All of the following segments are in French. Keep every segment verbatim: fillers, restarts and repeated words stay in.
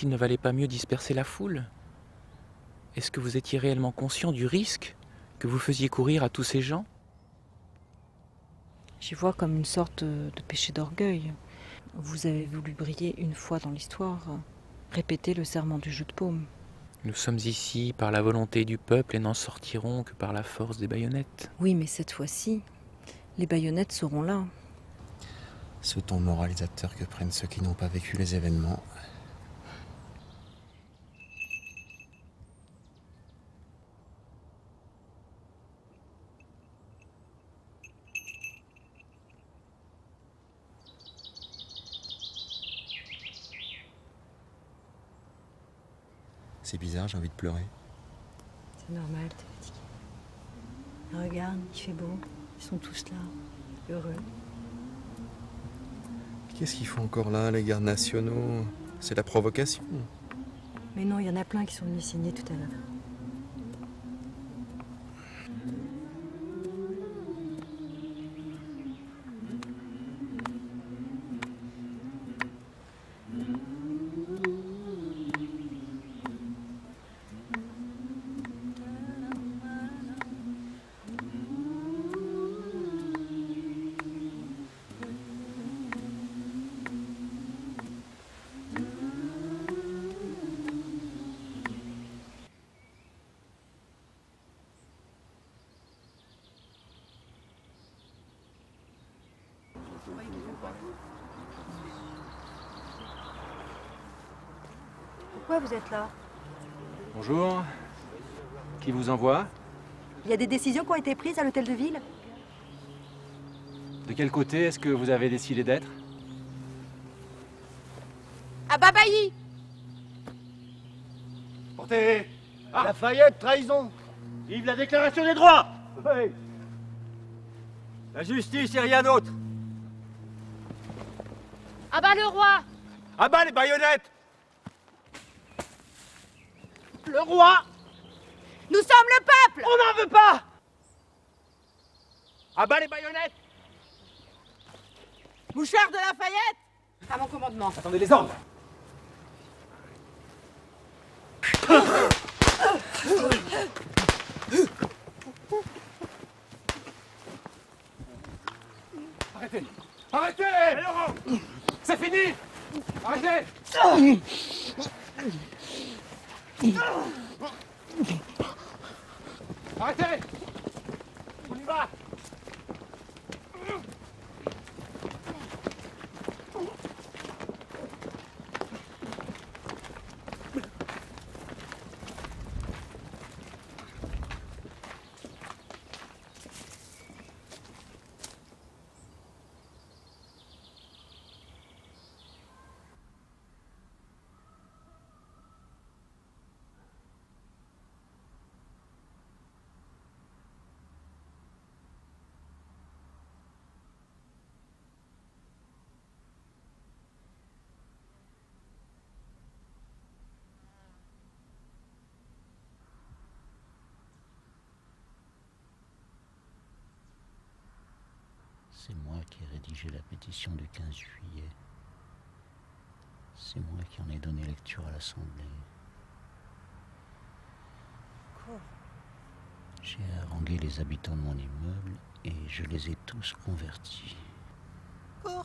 Est-il ne valait pas mieux disperser la foule? Est-ce que vous étiez réellement conscient du risque que vous faisiez courir à tous ces gens? J'y vois comme une sorte de péché d'orgueil. Vous avez voulu briller une fois dans l'histoire, répéter le serment du jeu de paume. Nous sommes ici par la volonté du peuple et n'en sortirons que par la force des baïonnettes. Oui, mais cette fois-ci, les baïonnettes seront là. Ce ton moralisateur que prennent ceux qui n'ont pas vécu les événements. C'est bizarre, j'ai envie de pleurer. C'est normal, t'es fatigué. Regarde, il fait beau. Ils sont tous là, heureux. Qu'est-ce qu'ils font encore là, les gardes nationaux? C'est la provocation. Mais non, il y en a plein qui sont venus signer tout à l'heure. Pourquoi vous êtes là? Bonjour. Qui vous envoie? Il y a des décisions qui ont été prises à l'hôtel de ville. De quel côté est-ce que vous avez décidé d'être? À Babaï. Portez ah. Lafayette, trahison. Vive la déclaration des droits. Oui. La justice et rien d'autre. À bas le roi! À bas les baïonnettes! Le roi! Nous sommes le peuple! On n'en veut pas! À bas les baïonnettes! Mouchard de Lafayette! À mon commandement! Attendez les ordres! Arrêtez! Arrêtez! Allez, Laurent! C'est fini! Arrêtez! Arrêtez! On y va! C'est moi qui ai rédigé la pétition du quinze juillet. C'est moi qui en ai donné lecture à l'Assemblée. Quoi ? J'ai harangué les habitants de mon immeuble et je les ai tous convertis. Quoi ?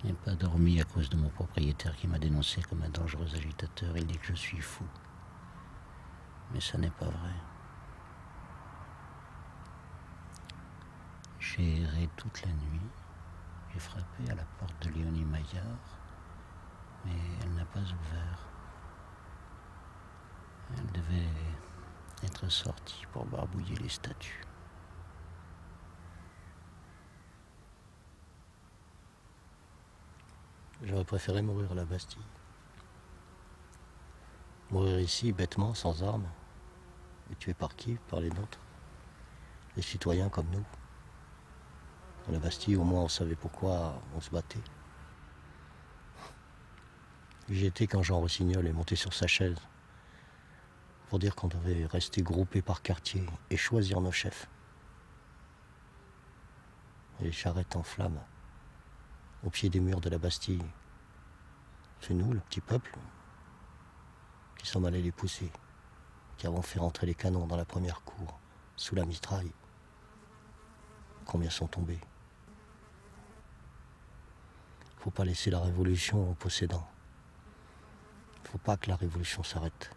Je n'ai pas dormi à cause de mon propriétaire qui m'a dénoncé comme un dangereux agitateur. Il dit que je suis fou. Mais ça n'est pas vrai. J'ai erré toute la nuit, j'ai frappé à la porte de Léonie Maillard, mais elle n'a pas ouvert. Elle devait être sortie pour barbouiller les statues. J'aurais préféré mourir à la Bastille. Mourir ici, bêtement, sans armes. Et tué par qui? Par les nôtres. Les citoyens comme nous. Dans la Bastille, au moins, on savait pourquoi on se battait. J'y étais quand Jean Rossignol est monté sur sa chaise pour dire qu'on devait rester groupés par quartier et choisir nos chefs. Et les charrettes en flammes, au pied des murs de la Bastille, C'est nous, le petit peuple, qui sommes allés les pousser, qui avons fait rentrer les canons dans la première cour, sous la mitraille. Combien sont tombés? Faut pas laisser la révolution aux possédants. Faut pas que la révolution s'arrête.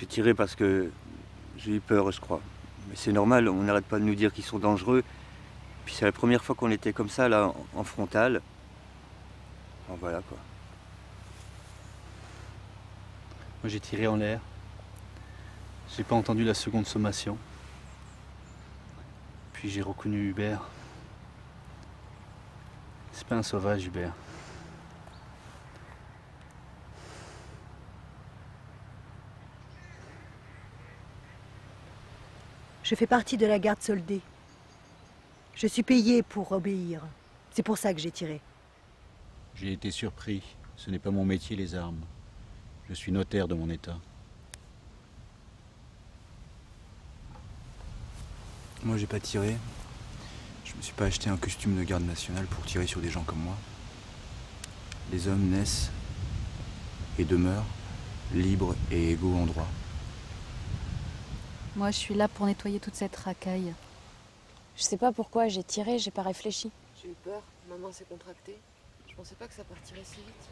J'ai tiré parce que j'ai eu peur, je crois. Mais c'est normal, on n'arrête pas de nous dire qu'ils sont dangereux. Puis c'est la première fois qu'on était comme ça, là, en frontal. Alors voilà, quoi. Moi, j'ai tiré en l'air. J'ai pas entendu la seconde sommation. Puis j'ai reconnu Hubert. C'est pas un sauvage, Hubert. Je fais partie de la garde soldée. Je suis payée pour obéir. C'est pour ça que j'ai tiré. J'ai été surpris. Ce n'est pas mon métier, les armes. Je suis notaire de mon état. Moi, j'ai pas tiré. Je me suis pas acheté un costume de garde nationale pour tirer sur des gens comme moi. Les hommes naissent et demeurent libres et égaux en droit. Moi, je suis là pour nettoyer toute cette racaille. Je sais pas pourquoi j'ai tiré, j'ai pas réfléchi. J'ai eu peur, ma main s'est contractée. Je pensais pas que ça partirait si vite.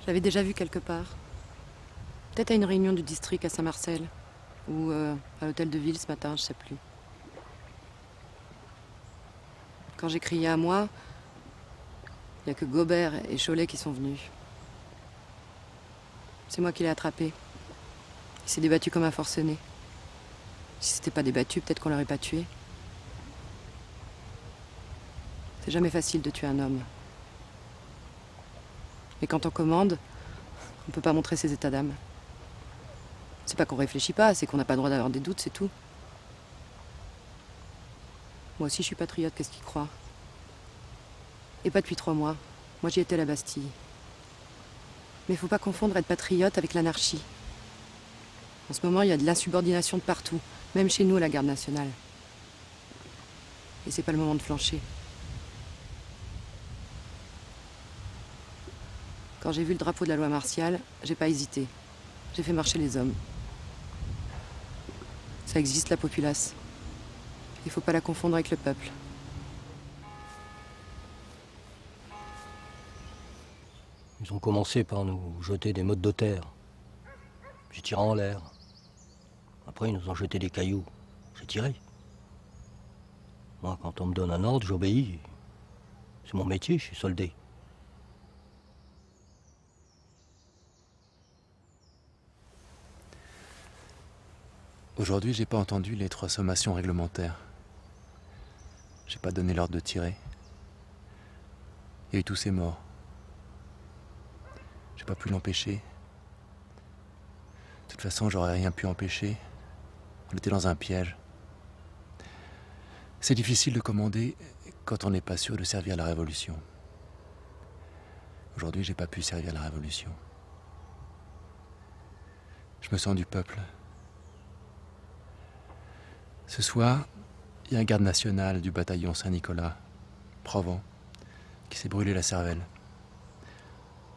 Je l'avais déjà vu quelque part. Peut-être à une réunion du district à Saint-Marcel. Ou euh, à l'hôtel de ville ce matin, je sais plus. Quand j'ai crié à moi, il n'y a que Gobert et Cholet qui sont venus. C'est moi qui l'ai attrapé. Il s'est débattu comme un forcené. Si c'était pas débattu, peut-être qu'on l'aurait pas tué. C'est jamais facile de tuer un homme. Mais quand on commande, on peut pas montrer ses états d'âme. C'est pas qu'on réfléchit pas, c'est qu'on n'a pas le droit d'avoir des doutes, c'est tout. Moi aussi je suis patriote, qu'est-ce qu'il croit? Et pas depuis trois mois. Moi, j'y étais à la Bastille. Mais faut pas confondre être patriote avec l'anarchie. En ce moment, il y a de l'insubordination de partout, même chez nous à la garde nationale. Et c'est pas le moment de flancher. Quand j'ai vu le drapeau de la loi martiale, j'ai pas hésité. J'ai fait marcher les hommes. Ça existe, la populace. Il faut pas la confondre avec le peuple. Ils ont commencé par nous jeter des mottes de terre. J'ai tiré en l'air. Après, ils nous ont jeté des cailloux. J'ai tiré. Moi, quand on me donne un ordre, j'obéis. C'est mon métier, je suis soldé. Aujourd'hui, j'ai pas entendu les trois sommations réglementaires. J'ai pas donné l'ordre de tirer. Il y a eu tous ces morts. J'ai pas pu l'empêcher. De toute façon, j'aurais rien pu empêcher. On était dans un piège. C'est difficile de commander quand on n'est pas sûr de servir la révolution. Aujourd'hui, j'ai pas pu servir la révolution. Je me sens du peuple. Ce soir, il y a un garde national du bataillon Saint-Nicolas, Provence, qui s'est brûlé la cervelle.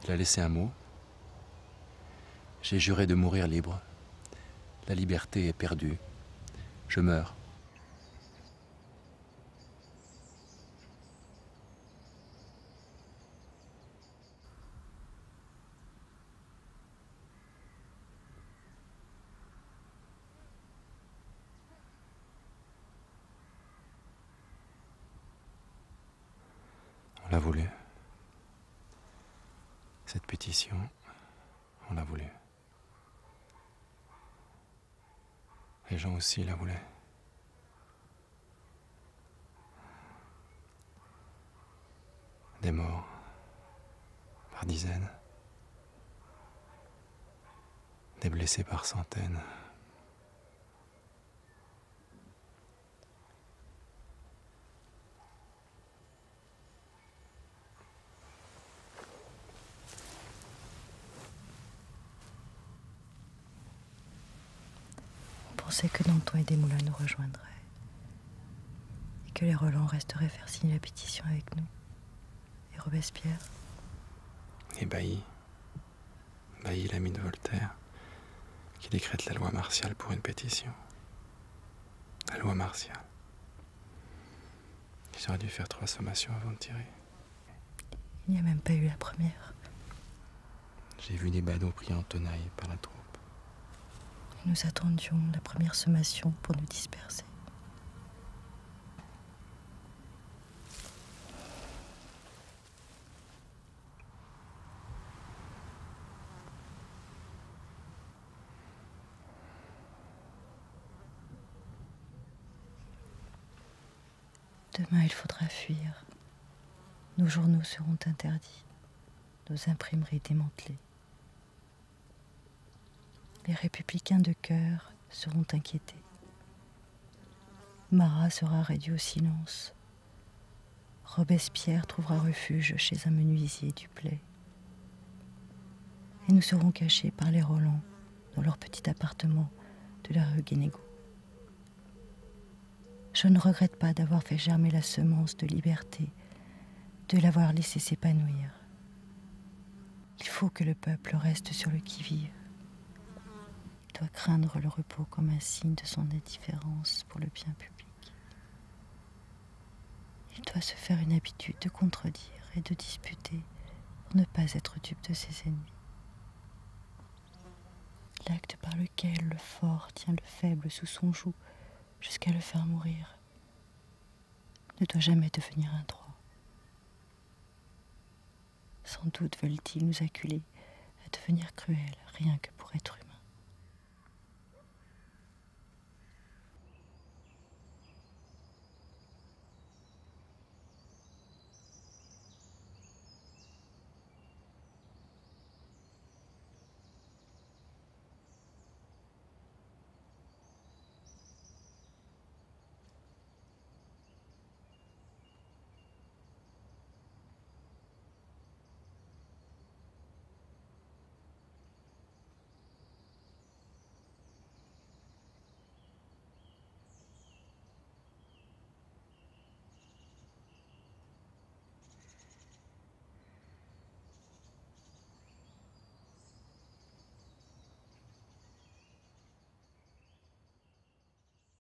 Il a laissé un mot. J'ai juré de mourir libre. La liberté est perdue. Je meurs. On l'a voulu. Cette pétition, on l'a voulu. Les gens aussi la voulaient. Des morts par dizaines, des blessés par centaines. On pensait que Danton et Desmoulins nous rejoindraient et que les Roland resteraient faire signer la pétition avec nous. Et Robespierre. Et Bailly. Bailly, l'ami de Voltaire, qui décrète la loi martiale pour une pétition. La loi martiale. Ils auraient dû faire trois sommations avant de tirer. Il n'y a même pas eu la première. J'ai vu des badauds pris en tenaille par la troupe. Et nous attendions la première sommation pour nous disperser. Demain, il faudra fuir. Nos journaux seront interdits, nos imprimeries démantelées. Les républicains de cœur seront inquiétés. Marat sera réduit au silence. Robespierre trouvera refuge chez un menuisier du Play. Et nous serons cachés par les Roland dans leur petit appartement de la rue Guénégaud. Je ne regrette pas d'avoir fait germer la semence de liberté, de l'avoir laissée s'épanouir. Il faut que le peuple reste sur le qui-vive. Il doit craindre le repos comme un signe de son indifférence pour le bien public. Il doit se faire une habitude de contredire et de disputer pour ne pas être dupe de ses ennemis. L'acte par lequel le fort tient le faible sous son joug jusqu'à le faire mourir, ne doit jamais devenir un droit. Sans doute veulent-ils nous acculer à devenir cruels, rien que pour être humains.